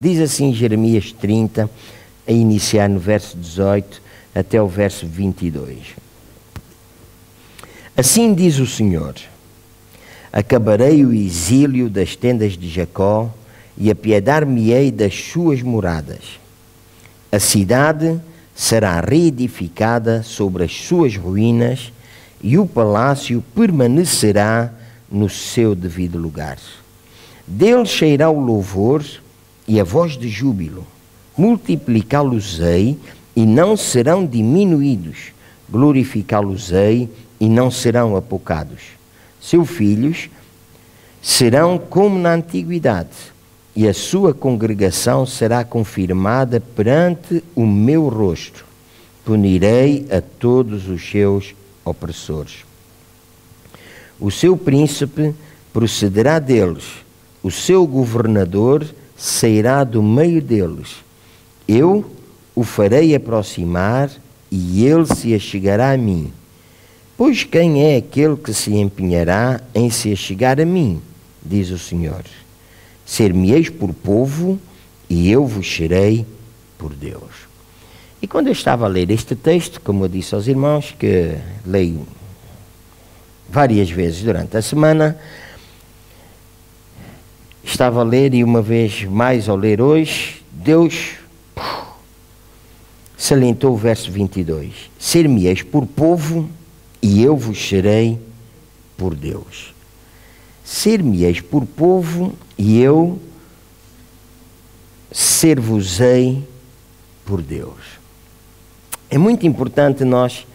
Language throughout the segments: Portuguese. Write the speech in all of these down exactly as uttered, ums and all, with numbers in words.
Diz assim Jeremias trinta, a iniciar no verso dezoito até o verso vinte e dois. Assim diz o Senhor: acabarei o exílio das tendas de Jacó e apiedar-me-ei das suas moradas. A cidade será reedificada sobre as suas ruínas e o palácio permanecerá no seu devido lugar. Dele sairá o louvor e a voz de júbilo. Multiplicá-los-ei e não serão diminuídos, glorificá-los-ei e não serão apocados. Seus filhos serão como na antiguidade, e a sua congregação será confirmada perante o meu rosto. Punirei a todos os seus opressores. O seu príncipe procederá deles, o seu governador sairá do meio deles. Eu o farei aproximar e ele se achegará a mim. Pois quem é aquele que se empenhará em se achegar a mim? Diz o Senhor. Ser-me-eis por povo e eu vos serei por Deus. E quando eu estava a ler este texto, como eu disse aos irmãos, que leio várias vezes durante a semana, estava a ler, e uma vez mais ao ler hoje, Deus puf, salientou o verso vinte e dois. Ser-me-eis por povo e eu vos serei por Deus. Ser-me-eis por povo e eu ser-vos-ei por Deus. É muito importante nós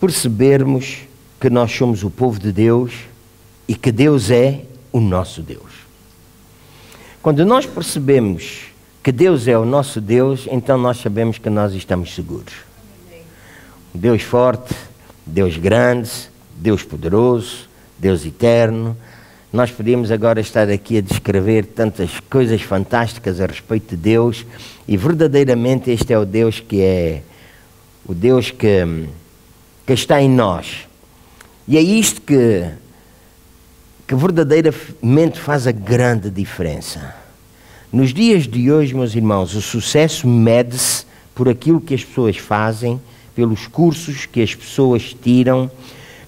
percebermos que nós somos o povo de Deus e que Deus é o nosso Deus. Quando nós percebemos que Deus é o nosso Deus, então nós sabemos que nós estamos seguros. Deus forte, Deus grande, Deus poderoso, Deus eterno. Nós podemos agora estar aqui a descrever tantas coisas fantásticas a respeito de Deus, e verdadeiramente este é o Deus que é, o Deus que, que está em nós. E é isto que... que verdadeiramente faz a grande diferença. Nos dias de hoje, meus irmãos, o sucesso mede-se por aquilo que as pessoas fazem, pelos cursos que as pessoas tiram,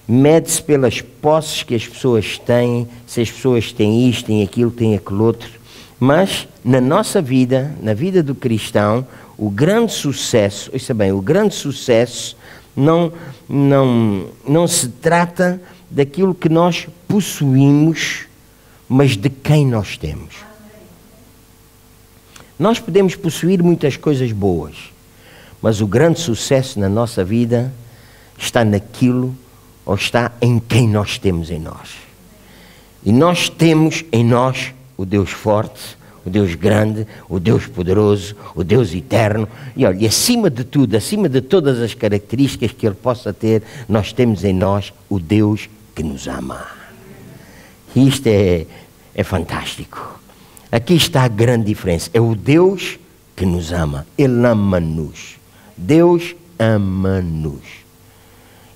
mede-se pelas posses que as pessoas têm, se as pessoas têm isto, têm aquilo, têm aquele outro. Mas na nossa vida, na vida do cristão, o grande sucesso, ouça bem, o grande sucesso não, não, não se trata daquilo que nós possuímos, mas de quem nós temos. Nós podemos possuir muitas coisas boas, mas o grande sucesso na nossa vida está naquilo, ou está em quem nós temos em nós. E nós temos em nós o Deus forte, o Deus grande, o Deus poderoso, o Deus eterno. E olha, acima de tudo, acima de todas as características que Ele possa ter, nós temos em nós o Deus que nos ama. Isto é, é fantástico. Aqui está a grande diferença. É o Deus que nos ama. Ele ama-nos. Deus ama-nos.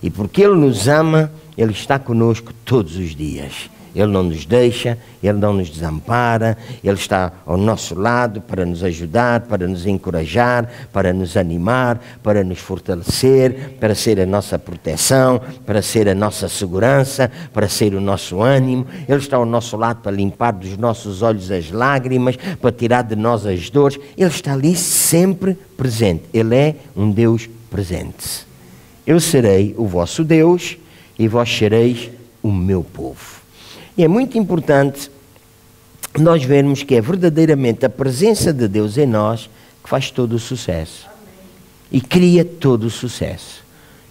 E porque Ele nos ama, Ele está conosco todos os dias. Ele não nos deixa, Ele não nos desampara, Ele está ao nosso lado para nos ajudar, para nos encorajar, para nos animar, para nos fortalecer, para ser a nossa proteção, para ser a nossa segurança, para ser o nosso ânimo. Ele está ao nosso lado para limpar dos nossos olhos as lágrimas, para tirar de nós as dores. Ele está ali sempre presente. Ele é um Deus presente. Eu serei o vosso Deus e vós sereis o meu povo. E é muito importante nós vermos que é verdadeiramente a presença de Deus em nós que faz todo o sucesso. E cria todo o sucesso.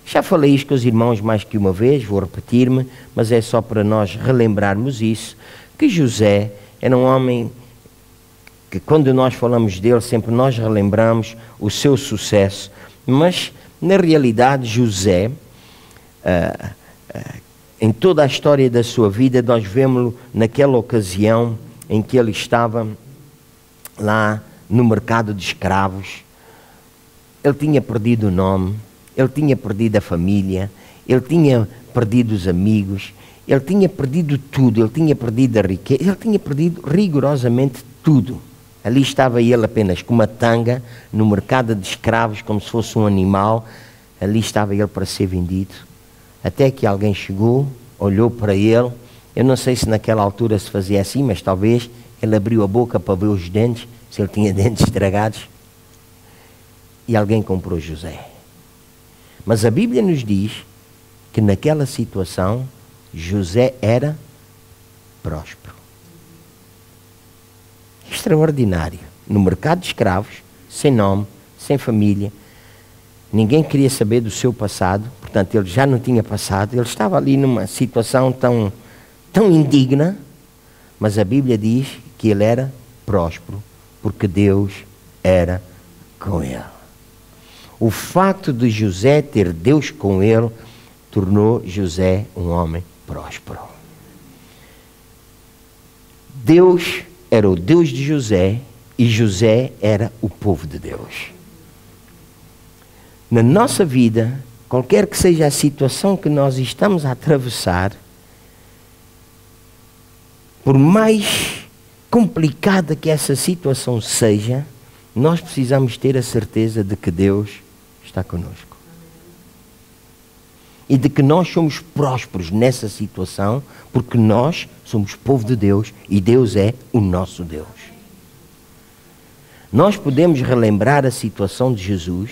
Já falei isto com os irmãos mais que uma vez, vou repetir-me, mas é só para nós relembrarmos isso, que José era um homem que, quando nós falamos dele, sempre nós relembramos o seu sucesso. Mas, na realidade, José... Uh, uh, Em toda a história da sua vida, nós vemos-lo naquela ocasião em que ele estava lá no mercado de escravos. Ele tinha perdido o nome, ele tinha perdido a família, ele tinha perdido os amigos, ele tinha perdido tudo, ele tinha perdido a riqueza, ele tinha perdido rigorosamente tudo. Ali estava ele apenas com uma tanga, no mercado de escravos, como se fosse um animal. Ali estava ele para ser vendido. Até que alguém chegou, olhou para ele. Eu não sei se naquela altura se fazia assim, mas talvez ele abriu a boca para ver os dentes, se ele tinha dentes estragados. E alguém comprou José. Mas a Bíblia nos diz que naquela situação José era próspero. Extraordinário. No mercado de escravos, sem nome, sem família, ninguém queria saber do seu passado, portanto ele já não tinha passado, ele estava ali numa situação tão, tão indigna, mas a Bíblia diz que ele era próspero, porque Deus era com ele. O facto de José ter Deus com ele tornou José um homem próspero. Deus era o Deus de José e José era o povo de Deus. Na nossa vida, qualquer que seja a situação que nós estamos a atravessar, por mais complicada que essa situação seja, nós precisamos ter a certeza de que Deus está conosco. E de que nós somos prósperos nessa situação, porque nós somos povo de Deus e Deus é o nosso Deus. Nós podemos relembrar a situação de Jesus,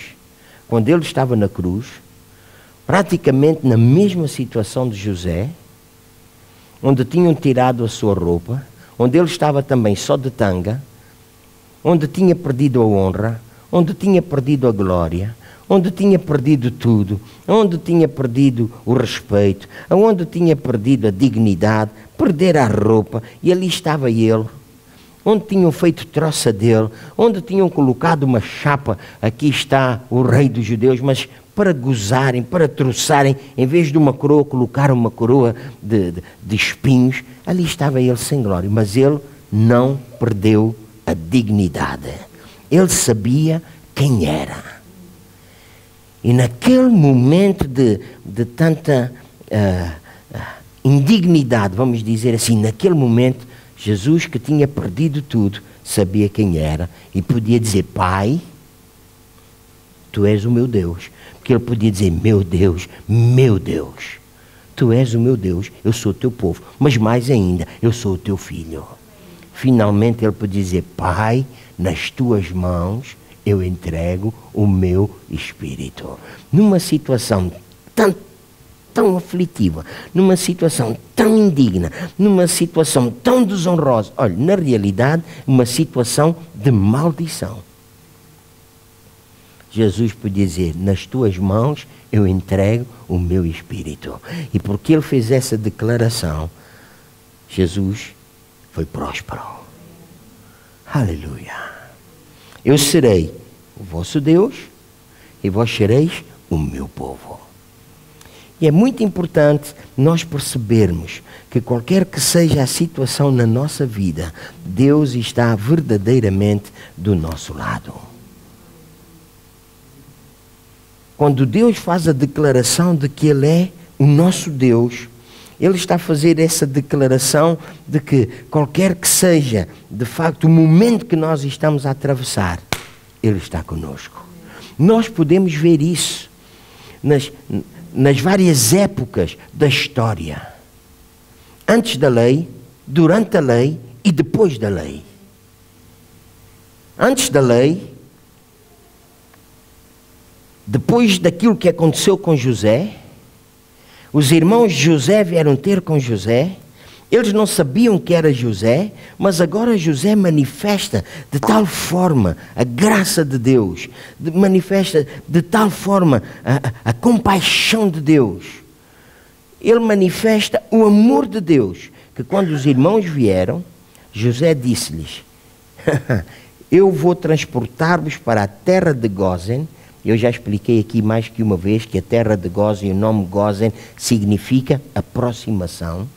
quando ele estava na cruz, praticamente na mesma situação de José, onde tinham tirado a sua roupa, onde ele estava também só de tanga, onde tinha perdido a honra, onde tinha perdido a glória, onde tinha perdido tudo, onde tinha perdido o respeito, onde tinha perdido a dignidade, perder a roupa, e ali estava ele, onde tinham feito troça dele, onde tinham colocado uma chapa, aqui está o rei dos judeus, mas para gozarem, para troçarem, em vez de uma coroa, colocaram uma coroa de, de, de espinhos, ali estava ele sem glória, mas ele não perdeu a dignidade. Ele sabia quem era. E naquele momento de, de tanta uh, indignidade, vamos dizer assim, naquele momento, Jesus, que tinha perdido tudo, sabia quem era e podia dizer, Pai, Tu és o meu Deus. Porque ele podia dizer, meu Deus, meu Deus, Tu és o meu Deus, eu sou o Teu povo, mas mais ainda, eu sou o Teu filho. Finalmente ele podia dizer, Pai, nas Tuas mãos eu entrego o meu espírito. Numa situação tão, tão aflitiva, numa situação tão indigna, numa situação tão desonrosa, olha, na realidade, uma situação de maldição. Jesus podia dizer, nas Tuas mãos eu entrego o meu espírito. E porque ele fez essa declaração, Jesus foi próspero. Aleluia. Eu serei o vosso Deus e vós sereis o meu povo. E é muito importante nós percebermos que qualquer que seja a situação na nossa vida, Deus está verdadeiramente do nosso lado. Quando Deus faz a declaração de que Ele é o nosso Deus, Ele está a fazer essa declaração de que qualquer que seja, de facto, o momento que nós estamos a atravessar, Ele está conosco. Nós podemos ver isso nas, nas várias épocas da história. Antes da lei, durante a lei e depois da lei. Antes da lei, depois daquilo que aconteceu com José, os irmãos de José vieram ter com José, eles não sabiam que era José, mas agora José manifesta de tal forma a graça de Deus, manifesta de tal forma a, a compaixão de Deus. Ele manifesta o amor de Deus, que quando os irmãos vieram, José disse-lhes, eu vou transportar-vos para a terra de Gósen. Eu já expliquei aqui mais que uma vez que a terra de Gósen, o nome Gósen, significa aproximação.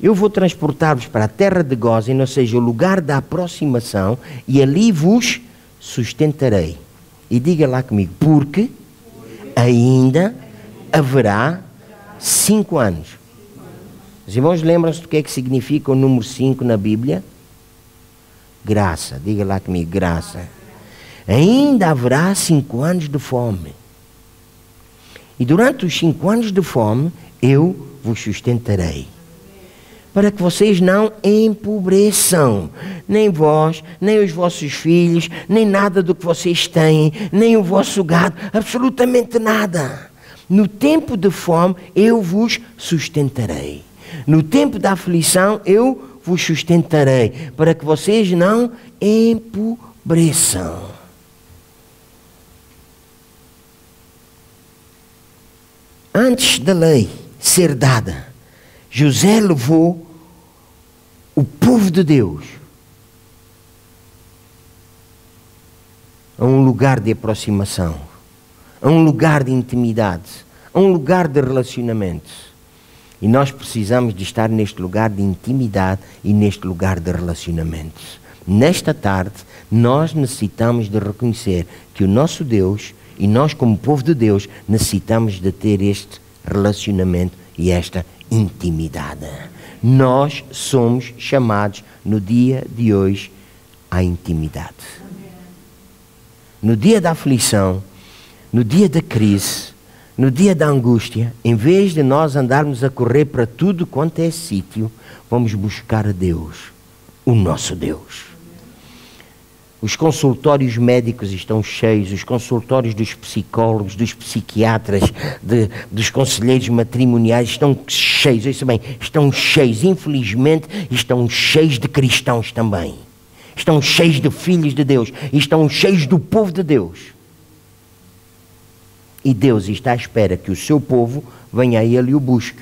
Eu vou transportar-vos para a terra de Gósen, ou seja, o lugar da aproximação, e ali vos sustentarei. E diga lá comigo, porque ainda haverá cinco anos. Os irmãos lembram-se do que é que significa o número cinco na Bíblia? Graça, diga lá comigo, graça. Ainda haverá cinco anos de fome. E durante os cinco anos de fome, eu vos sustentarei, para que vocês não empobreçam, nem vós, nem os vossos filhos, nem nada do que vocês têm, nem o vosso gado, absolutamente nada. No tempo de fome, eu vos sustentarei. No tempo da aflição, eu vos sustentarei, para que vocês não empobreçam. Antes da lei ser dada, José levou o povo de Deus a um lugar de aproximação, a um lugar de intimidade, a um lugar de relacionamento. E nós precisamos de estar neste lugar de intimidade e neste lugar de relacionamento. Nesta tarde, nós necessitamos de reconhecer que o nosso Deus, e nós como povo de Deus, necessitamos de ter este relacionamento e esta intimidade. Nós somos chamados no dia de hoje à intimidade. No dia da aflição, no dia da crise, no dia da angústia, em vez de nós andarmos a correr para tudo quanto é sítio, vamos buscar a Deus, o nosso Deus. Os consultórios médicos estão cheios, os consultórios dos psicólogos, dos psiquiatras, de, dos conselheiros matrimoniais estão cheios, isso bem, estão cheios, infelizmente estão cheios de cristãos também. Estão cheios de filhos de Deus, estão cheios do povo de Deus. E Deus está à espera que o seu povo venha a Ele e o busque,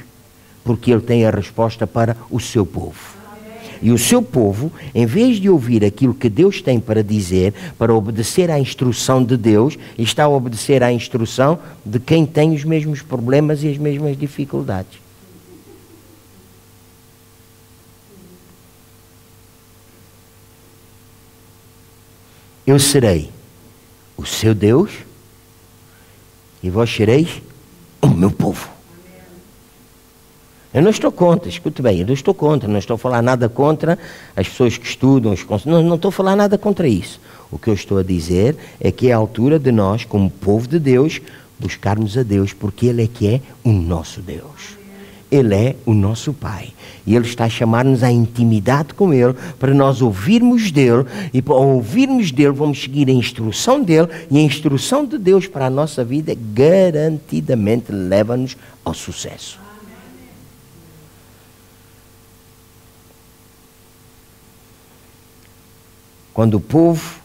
porque Ele tem a resposta para o seu povo. E o seu povo, em vez de ouvir aquilo que Deus tem para dizer, para obedecer à instrução de Deus, está a obedecer à instrução de quem tem os mesmos problemas e as mesmas dificuldades. Eu serei o seu Deus e vós sereis o meu povo. Eu não estou contra, escute bem, eu não estou contra, não estou a falar nada contra as pessoas que estudam, os cons... não, não estou a falar nada contra isso. O que eu estou a dizer é que é a altura de nós, como povo de Deus, buscarmos a Deus, porque Ele é que é o nosso Deus. Ele é o nosso Pai. E Ele está a chamar-nos à intimidade com Ele, para nós ouvirmos dEle, e ao ouvirmos dEle vamos seguir a instrução dEle, e a instrução de Deus para a nossa vida garantidamente leva-nos ao sucesso. Quando o povo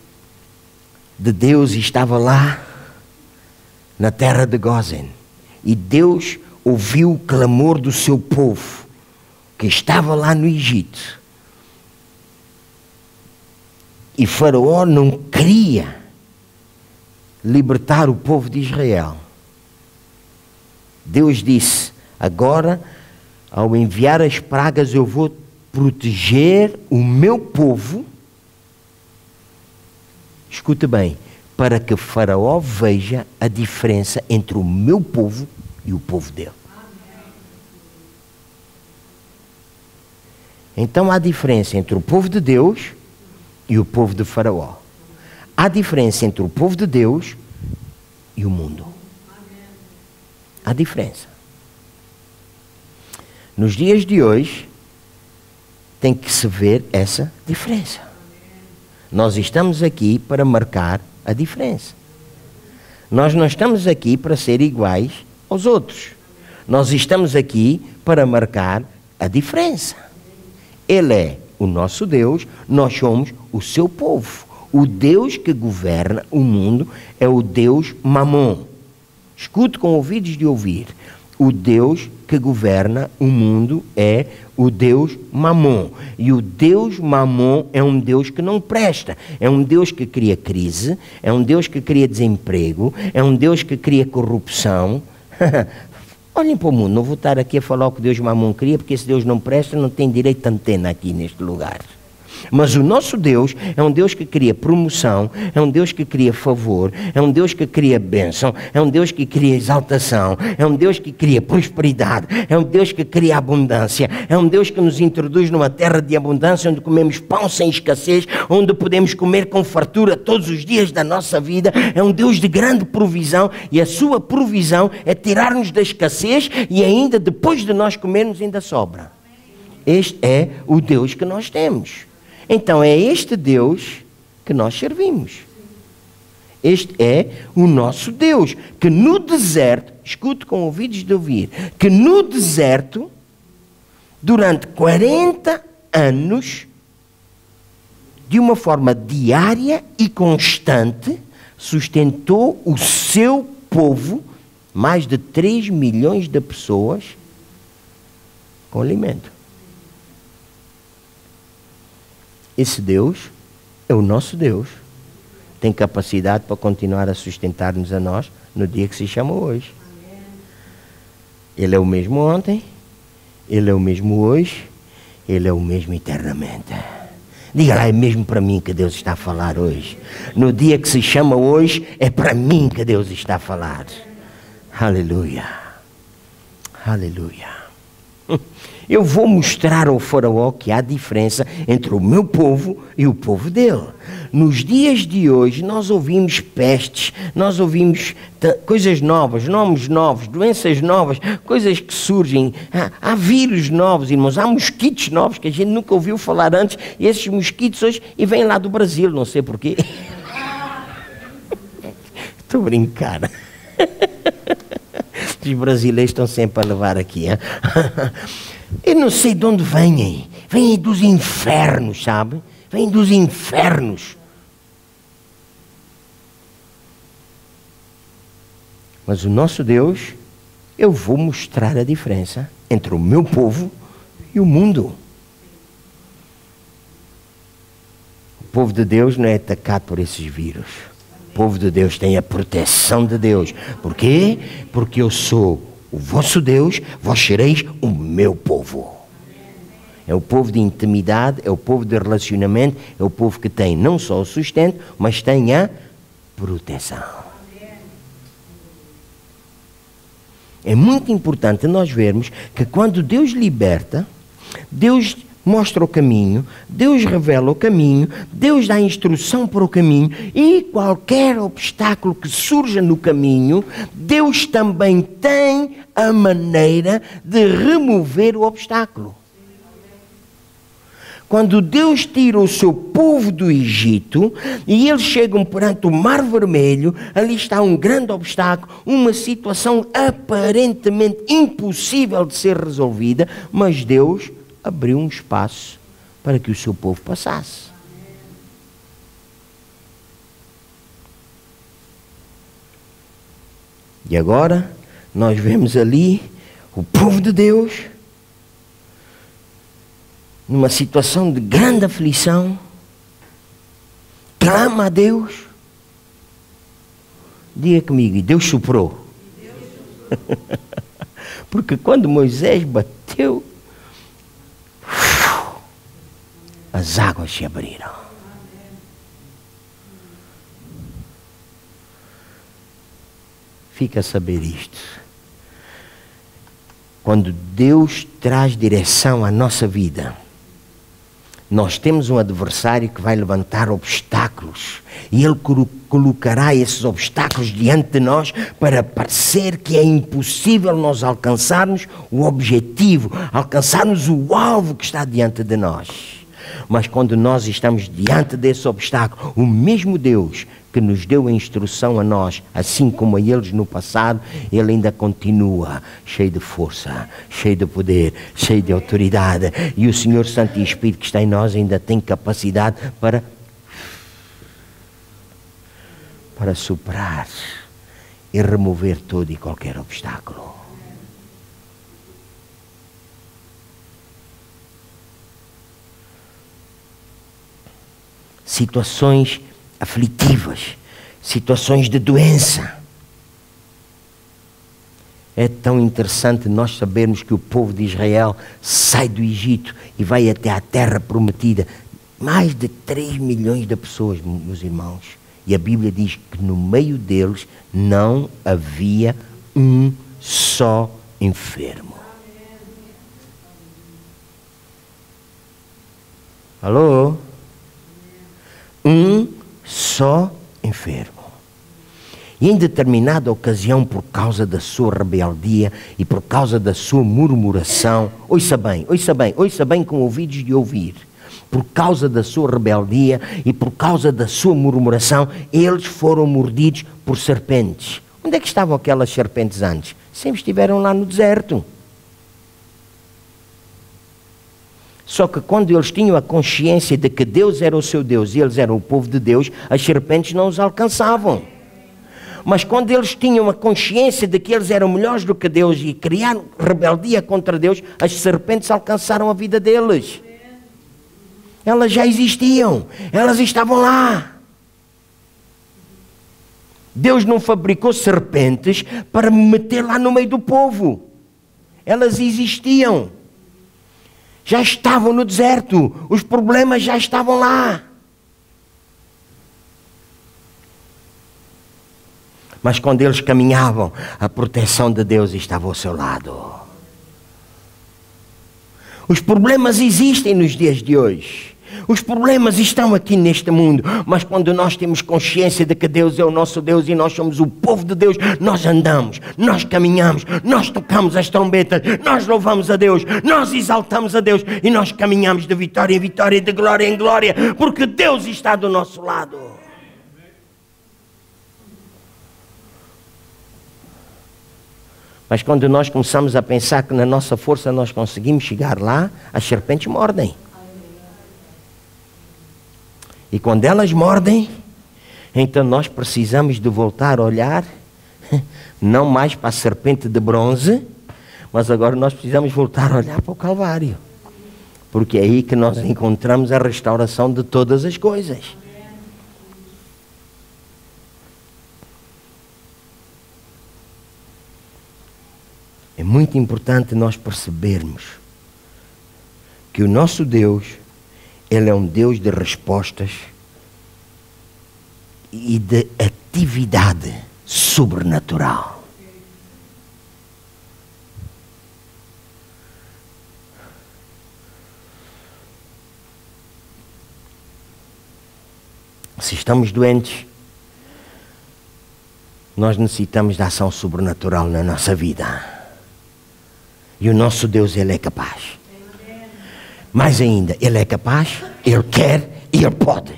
de Deus estava lá na terra de Gósen e Deus ouviu o clamor do seu povo que estava lá no Egito, e Faraó não queria libertar o povo de Israel, Deus disse: agora, ao enviar as pragas, eu vou proteger o meu povo. Escuta bem, para que Faraó veja a diferença entre o meu povo e o povo dele. Então há diferença entre o povo de Deus e o povo de Faraó. Há diferença entre o povo de Deus e o mundo. Há diferença. Nos dias de hoje tem que se ver essa diferença. Nós estamos aqui para marcar a diferença. Nós não estamos aqui para ser iguais aos outros. Nós estamos aqui para marcar a diferença. Ele é o nosso Deus, nós somos o seu povo. O Deus que governa o mundo é o Deus Mamon. Escute com ouvidos de ouvir. O Deus que governa o mundo é o Deus Mamon. E o Deus Mamon é um Deus que não presta. É um Deus que cria crise, é um Deus que cria desemprego, é um Deus que cria corrupção. Olhem para o mundo, não vou estar aqui a falar o que Deus Mamon cria, porque esse Deus não presta, não tem direito de antena aqui neste lugar. Mas o nosso Deus é um Deus que cria promoção, é um Deus que cria favor, é um Deus que cria bênção, é um Deus que cria exaltação, é um Deus que cria prosperidade, é um Deus que cria abundância, é um Deus que nos introduz numa terra de abundância, onde comemos pão sem escassez, onde podemos comer com fartura todos os dias da nossa vida. É um Deus de grande provisão, e a sua provisão é tirar-nos da escassez, e ainda depois de nós comermos ainda sobra. Este é o Deus que nós temos. Então é este Deus que nós servimos. Este é o nosso Deus, que no deserto, escute com ouvidos de ouvir, que no deserto, durante quarenta anos, de uma forma diária e constante, sustentou o seu povo, mais de três milhões de pessoas, com alimento. Esse Deus é o nosso Deus. Tem capacidade para continuar a sustentar-nos a nós no dia que se chama hoje. Ele é o mesmo ontem, ele é o mesmo hoje, ele é o mesmo eternamente. Diga lá, é mesmo para mim que Deus está a falar hoje. No dia que se chama hoje, é para mim que Deus está a falar. Aleluia. Aleluia. Eu vou mostrar ao faraó que há diferença entre o meu povo e o povo dele. Nos dias de hoje nós ouvimos pestes, nós ouvimos coisas novas, nomes novos, doenças novas, coisas que surgem. Ah, há vírus novos, irmãos, há mosquitos novos que a gente nunca ouviu falar antes. E esses mosquitos hoje, e vêm lá do Brasil, não sei porquê. Estou brincando. Os brasileiros estão sempre a levar aqui. Hein? Eu não sei de onde vêm. Vêm dos infernos, sabe? Vêm dos infernos. Mas o nosso Deus, eu vou mostrar a diferença entre o meu povo e o mundo. O povo de Deus não é atacado por esses vírus. O povo de Deus tem a proteção de Deus. Por quê? Porque eu sou o vosso Deus, vós sereis o meu povo. É o povo de intimidade, é o povo de relacionamento, é o povo que tem não só o sustento, mas tem a proteção. É muito importante nós vermos que quando Deus liberta, Deus mostra o caminho, Deus revela o caminho, Deus dá instrução para o caminho, e qualquer obstáculo que surja no caminho, Deus também tem a maneira de remover o obstáculo. Quando Deus tira o seu povo do Egito e eles chegam perante o Mar Vermelho, ali está um grande obstáculo, uma situação aparentemente impossível de ser resolvida, mas Deus abriu um espaço para que o seu povo passasse. E agora nós vemos ali o povo de Deus numa situação de grande aflição, clama a Deus. Diga comigo, e Deus soprou. Porque quando Moisés bateu, as águas se abriram. Fica a saber isto. Quando Deus traz direção à nossa vida, nós temos um adversário que vai levantar obstáculos, e ele colocará esses obstáculos diante de nós para parecer que é impossível nós alcançarmos o objetivo, alcançarmos o alvo que está diante de nós. Mas quando nós estamos diante desse obstáculo, o mesmo Deus que nos deu a instrução a nós, assim como a eles no passado, ele ainda continua cheio de força, cheio de poder, cheio de autoridade. E o Senhor Santo e Espírito que está em nós ainda tem capacidade para, para superar e remover todo e qualquer obstáculo. Situações aflitivas, situações de doença. É tão interessante nós sabermos que o povo de Israel sai do Egito e vai até a terra prometida, Mais de três milhões de pessoas, meus irmãos. E a Bíblia diz que no meio deles não havia um só enfermo. Alô? Um só enfermo. E em determinada ocasião, por causa da sua rebeldia e por causa da sua murmuração, ouça bem, ouça bem, ouça bem com ouvidos de ouvir, por causa da sua rebeldia e por causa da sua murmuração, eles foram mordidos por serpentes. Onde é que estavam aquelas serpentes antes? Sempre estiveram lá no deserto. Só que quando eles tinham a consciência de que Deus era o seu Deus e eles eram o povo de Deus, as serpentes não os alcançavam. Mas quando eles tinham a consciência de que eles eram melhores do que Deus e criaram rebeldia contra Deus, as serpentes alcançaram a vida deles. Elas já existiam, elas estavam lá. Deus não fabricou serpentes para meter lá no meio do povo. Elas existiam. Já estavam no deserto, os problemas já estavam lá. Mas quando eles caminhavam, a proteção de Deus estava ao seu lado. Os problemas existem nos dias de hoje. Os problemas estão aqui neste mundo. Mas quando nós temos consciência de que Deus é o nosso Deus e nós somos o povo de Deus, nós andamos, nós caminhamos, nós tocamos as trombetas, nós louvamos a Deus, nós exaltamos a Deus e nós caminhamos de vitória em vitória e de glória em glória, porque Deus está do nosso lado. Mas quando nós começamos a pensar que na nossa força nós conseguimos chegar lá, as serpentes mordem. E quando elas mordem, então nós precisamos de voltar a olhar, não mais para a serpente de bronze, mas agora nós precisamos voltar a olhar para o Calvário. Porque é aí que nós encontramos a restauração de todas as coisas. É muito importante nós percebermos que o nosso Deus, Ele é um Deus de respostas e de atividade sobrenatural. Se estamos doentes, nós necessitamos da ação sobrenatural na nossa vida. E o nosso Deus, Ele é capaz. Mais ainda, Ele é capaz, Ele quer e Ele pode.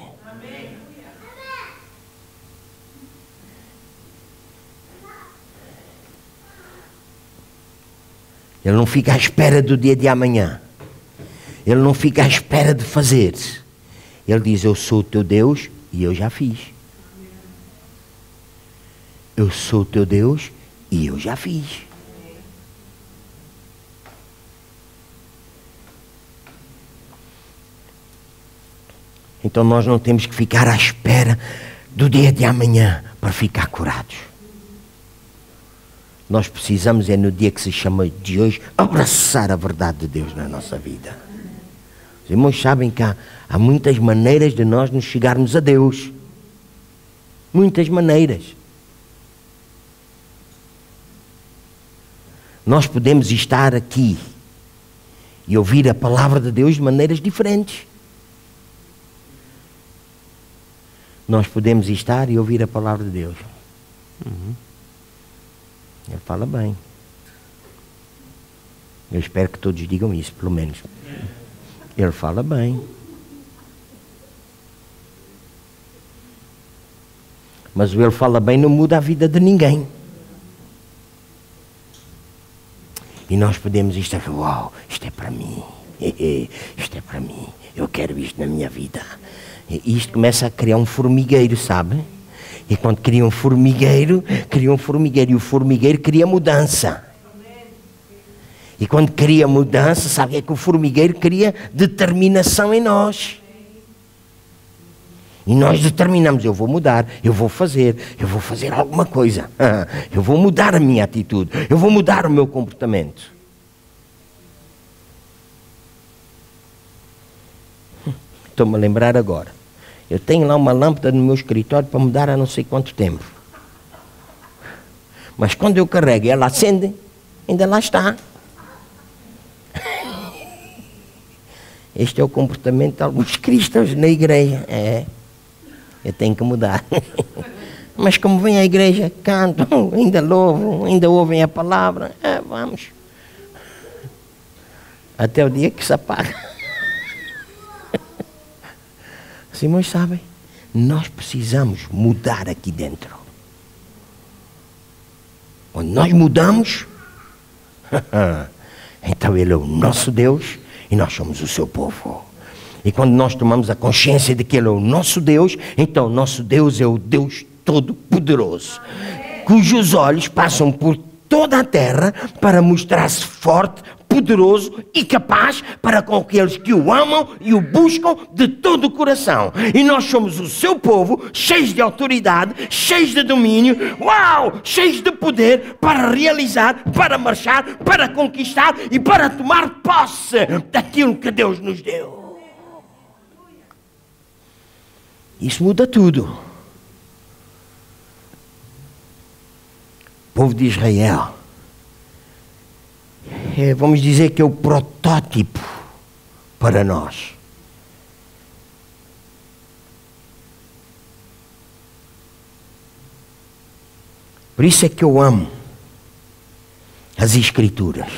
Ele não fica à espera do dia de amanhã. Ele não fica à espera de fazer. Ele diz, eu sou o teu Deus e eu já fiz. Eu sou o teu Deus e eu já fiz. Então nós não temos que ficar à espera do dia de amanhã para ficar curados. Nós precisamos é no dia que se chama de hoje abraçar a verdade de Deus na nossa vida. Os irmãos sabem que há, há muitas maneiras de nós nos chegarmos a Deus. Muitas maneiras. Nós podemos estar aqui e ouvir a palavra de Deus de maneiras diferentes. Nós podemos estar e ouvir a palavra de Deus. Uhum. Ele fala bem. Eu espero que todos digam isso, pelo menos. Ele fala bem. Mas o ele fala bem não muda a vida de ninguém. E nós podemos estar aqui, uau, isto é para mim. Isto é para mim. Eu quero isto na minha vida. E isto começa a criar um formigueiro, sabe? E quando cria um formigueiro, cria um formigueiro. E o formigueiro cria mudança. E quando cria mudança, sabe? É que o formigueiro cria determinação em nós. E nós determinamos, eu vou mudar, eu vou fazer, eu vou fazer alguma coisa. Eu vou mudar a minha atitude, eu vou mudar o meu comportamento. estou-me a lembrar agora. Eu tenho lá uma lâmpada no meu escritório para mudar há não sei quanto tempo. Mas quando eu carrego e ela acende, ainda lá está. Este é o comportamento de alguns cristãos na igreja. É, eu tenho que mudar. Mas como vem à igreja, cantam, ainda louvam, ainda ouvem a palavra. É, vamos. Até o dia que se apaga. Os irmãos sabem, nós precisamos mudar aqui dentro. Quando nós mudamos, então Ele é o nosso Deus e nós somos o seu povo. E quando nós tomamos a consciência de que Ele é o nosso Deus, então o nosso Deus é o Deus Todo-Poderoso, cujos olhos passam por toda a terra para mostrar-se forte, poderoso e capaz para com aqueles que o amam e o buscam de todo o coração. E nós somos o seu povo, cheios de autoridade, cheios de domínio, uau, cheios de poder para realizar, para marchar, para conquistar e para tomar posse daquilo que Deus nos deu. Isso muda tudo. O povo de Israel, É, vamos dizer que é o protótipo para nós. Por isso é que eu amo as Escrituras.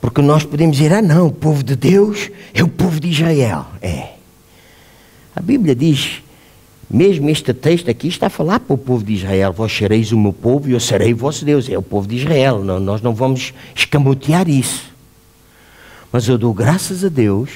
Porque nós podemos dizer, ah não, o povo de Deus é o povo de Israel. É. A Bíblia diz, mesmo este texto aqui está a falar para o povo de Israel. Vós sereis o meu povo e eu serei o vosso Deus. É o povo de Israel. Não, nós não vamos escamotear isso. Mas eu dou graças a Deus,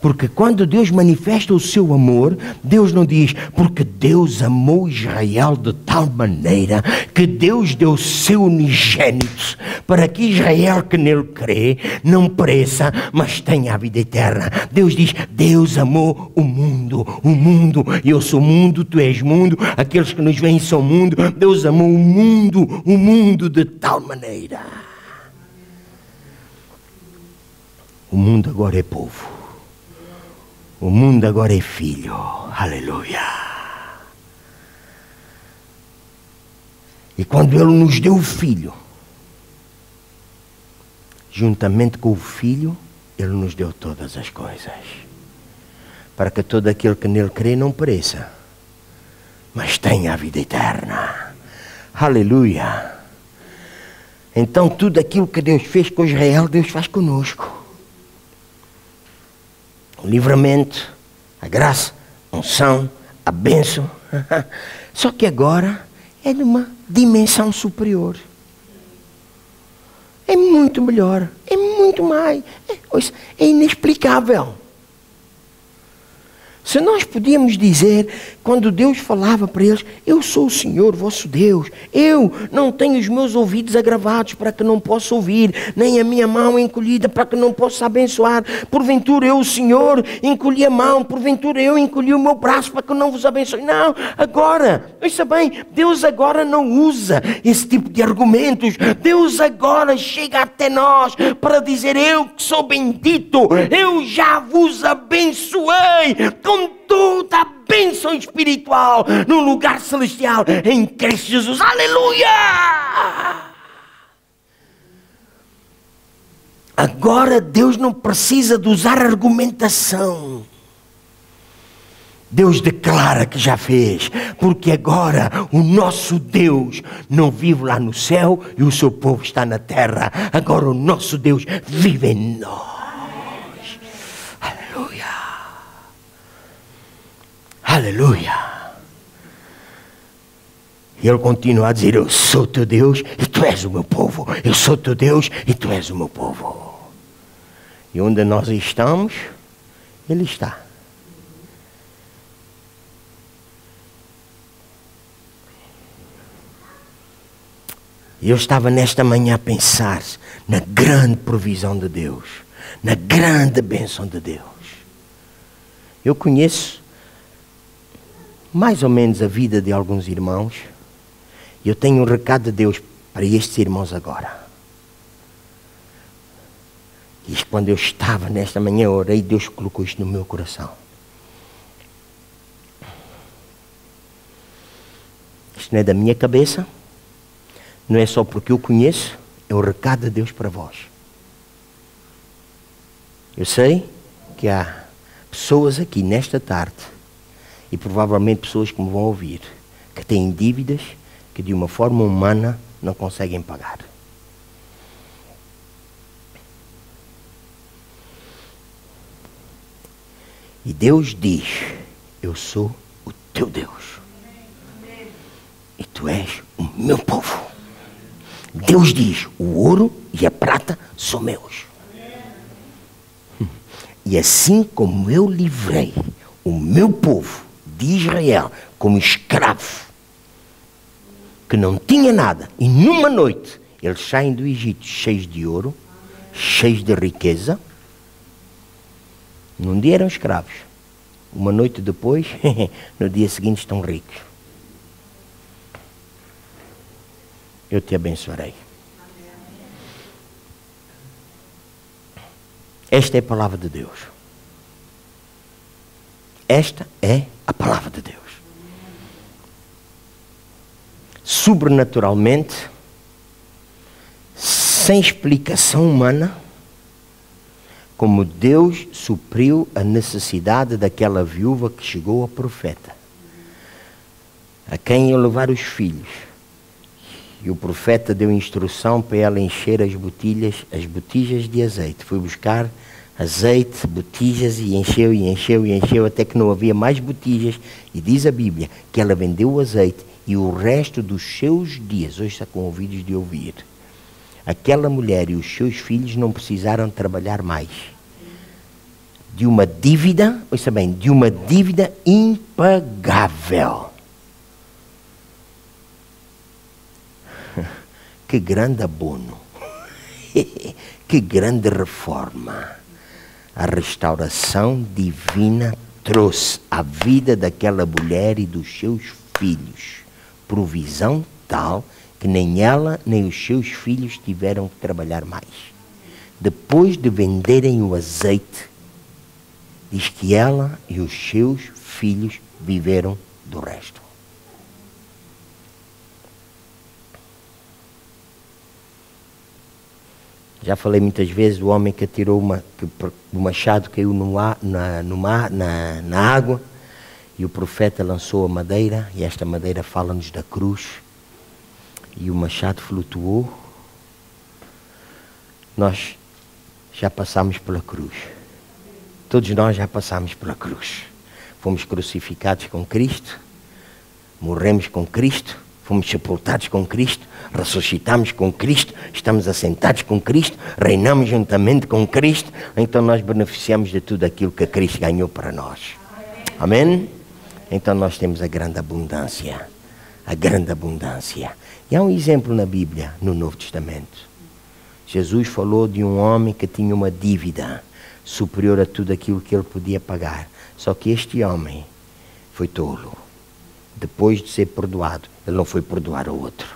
porque quando Deus manifesta o seu amor, Deus não diz, porque Deus amou Israel de tal maneira que Deus deu o seu unigênito, para que Israel que nele crê não pereça, mas tenha a vida eterna. Deus diz, Deus amou o mundo, o mundo, eu sou mundo, tu és mundo, aqueles que nos veem são mundo. Deus amou o mundo, o mundo de tal maneira. O mundo agora é povo. O mundo agora é filho. Aleluia. E quando Ele nos deu o Filho, juntamente com o Filho, Ele nos deu todas as coisas, para que todo aquele que nele crê não pereça, mas tenha a vida eterna. Aleluia. Então tudo aquilo que Deus fez com Israel, Deus faz conosco. O livramento, a graça, a unção, a bênção. Só que agora é numa dimensão superior. É muito melhor, é muito mais. É, é inexplicável. Se nós podíamos dizer, quando Deus falava para eles, eu sou o Senhor vosso Deus, eu não tenho os meus ouvidos agravados para que não possa ouvir, nem a minha mão encolhida para que não possa abençoar, porventura eu, o Senhor, encolhi a mão, porventura eu encolhi o meu braço para que não vos abençoe. Não, agora, ouça bem, Deus agora não usa esse tipo de argumentos. Deus agora chega até nós para dizer, eu que sou bendito, eu já vos abençoei, com toda a bênção espiritual no lugar celestial em Cristo Jesus. Aleluia! Agora Deus não precisa de usar argumentação. Deus declara que já fez, porque agora o nosso Deus não vive lá no céu e o seu povo está na terra. Agora o nosso Deus vive em nós. Aleluia! E Ele continua a dizer, eu sou teu Deus e tu és o meu povo. Eu sou teu Deus e tu és o meu povo. E onde nós estamos, Ele está. E eu estava nesta manhã a pensar na grande provisão de Deus, na grande bênção de Deus. Eu conheço mais ou menos a vida de alguns irmãos, e eu tenho um recado de Deus para estes irmãos agora. E quando eu estava nesta manhã, eu orei, Deus colocou isso no meu coração. Isto não é da minha cabeça, não é só porque eu conheço, é o recado de Deus para vós. Eu sei que há pessoas aqui nesta tarde, e provavelmente pessoas que me vão ouvir, que têm dívidas que de uma forma humana não conseguem pagar. E Deus diz, eu sou o teu Deus. E tu és o meu povo. Deus diz, o ouro e a prata são meus. E assim como eu livrei o meu povo de Israel como escravo, que não tinha nada, e numa noite eles saem do Egito cheios de ouro, cheios de riqueza. Num dia eram escravos, uma noite depois, no dia seguinte estão ricos. Eu te abençoarei. Esta é a palavra de Deus. Esta é a palavra de Deus. Sobrenaturalmente, sem explicação humana, como Deus supriu a necessidade daquela viúva que chegou a profeta, a quem ia levar os filhos. E o profeta deu instrução para ela encher as botilhas, as botijas de azeite. Foi buscar azeite, botijas, e encheu, e encheu, e encheu, até que não havia mais botijas. E diz a Bíblia que ela vendeu o azeite e o resto dos seus dias, hoje está com ouvidos de ouvir. Aquela mulher e os seus filhos não precisaram trabalhar mais. De uma dívida, ouça bem, de uma dívida impagável. Que grande abono. Que grande reforma. A restauração divina trouxe à vida daquela mulher e dos seus filhos provisão tal que nem ela nem os seus filhos tiveram que trabalhar mais. Depois de venderem o azeite, diz que ela e os seus filhos viveram do resto. Já falei muitas vezes do homem que atirou uma, que o machado caiu no ar, na, no mar, na, na água, e o profeta lançou a madeira, e esta madeira fala-nos da cruz. E o machado flutuou. Nós já passámos pela cruz. Todos nós já passámos pela cruz. Fomos crucificados com Cristo, morremos com Cristo, fomos sepultados com Cristo, ressuscitamos com Cristo, estamos assentados com Cristo, reinamos juntamente com Cristo. Então nós beneficiamos de tudo aquilo que Cristo ganhou para nós. Amém? Então nós temos a grande abundância. A grande abundância. E há um exemplo na Bíblia, no Novo Testamento. Jesus falou de um homem que tinha uma dívida superior a tudo aquilo que ele podia pagar. Só que este homem foi tolo. Depois de ser perdoado, ele não foi perdoar ao outro.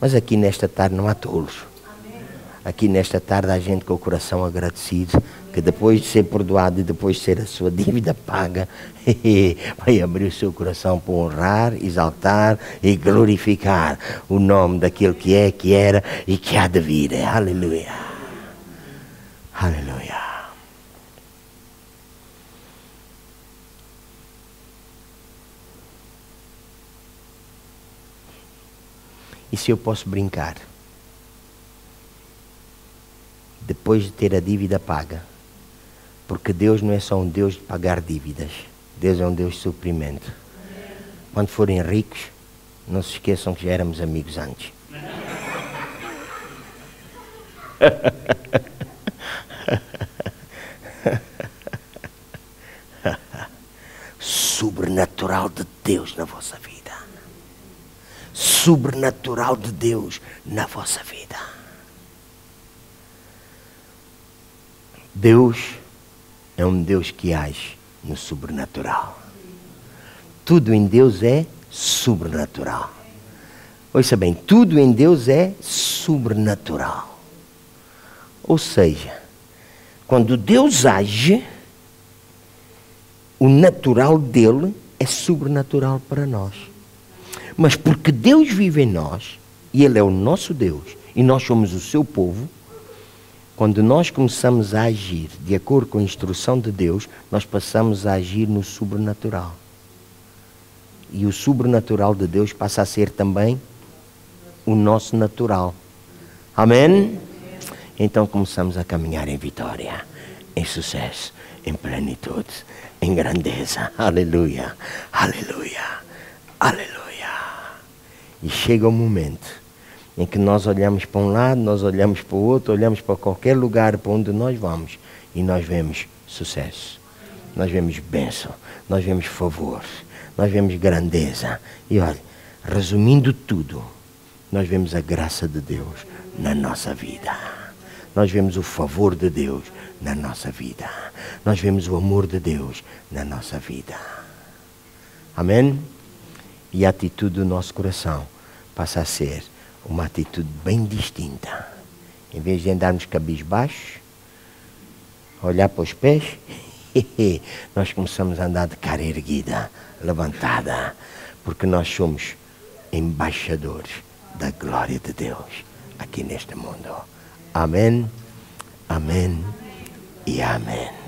Mas aqui nesta tarde não há tolos. Aqui nesta tarde há gente com o coração agradecido, que depois de ser perdoado e depois de ser a sua dívida paga, vai abrir o seu coração para honrar, exaltar e glorificar o nome daquele que é, que era e que há de vir. Aleluia. Aleluia. E se eu posso brincar? Depois de ter a dívida paga. Porque Deus não é só um Deus de pagar dívidas. Deus é um Deus de suprimento. Quando forem ricos, não se esqueçam que já éramos amigos antes. Sobrenatural de Deus na vossa vida. Sobrenatural de Deus na vossa vida. Deus é um Deus que age no sobrenatural. Tudo em Deus é sobrenatural. Ouça bem, tudo em Deus é sobrenatural. Ou seja, quando Deus age, o natural dele é sobrenatural para nós. Mas porque Deus vive em nós, e Ele é o nosso Deus, e nós somos o seu povo, quando nós começamos a agir de acordo com a instrução de Deus, nós passamos a agir no sobrenatural. E o sobrenatural de Deus passa a ser também o nosso natural. Amém? Então começamos a caminhar em vitória, em sucesso, em plenitude, em grandeza. Aleluia, aleluia, aleluia. E chega o momento em que nós olhamos para um lado, nós olhamos para o outro, olhamos para qualquer lugar para onde nós vamos e nós vemos sucesso, nós vemos bênção, nós vemos favor, nós vemos grandeza. E olha, resumindo tudo, nós vemos a graça de Deus na nossa vida. Nós vemos o favor de Deus na nossa vida. Nós vemos o amor de Deus na nossa vida. Amém? E a atitude do nosso coração passa a ser uma atitude bem distinta. Em vez de andarmos cabisbaixos, olhar para os pés, nós começamos a andar de cara erguida, levantada, porque nós somos embaixadores da glória de Deus aqui neste mundo. Amém, amém e amém.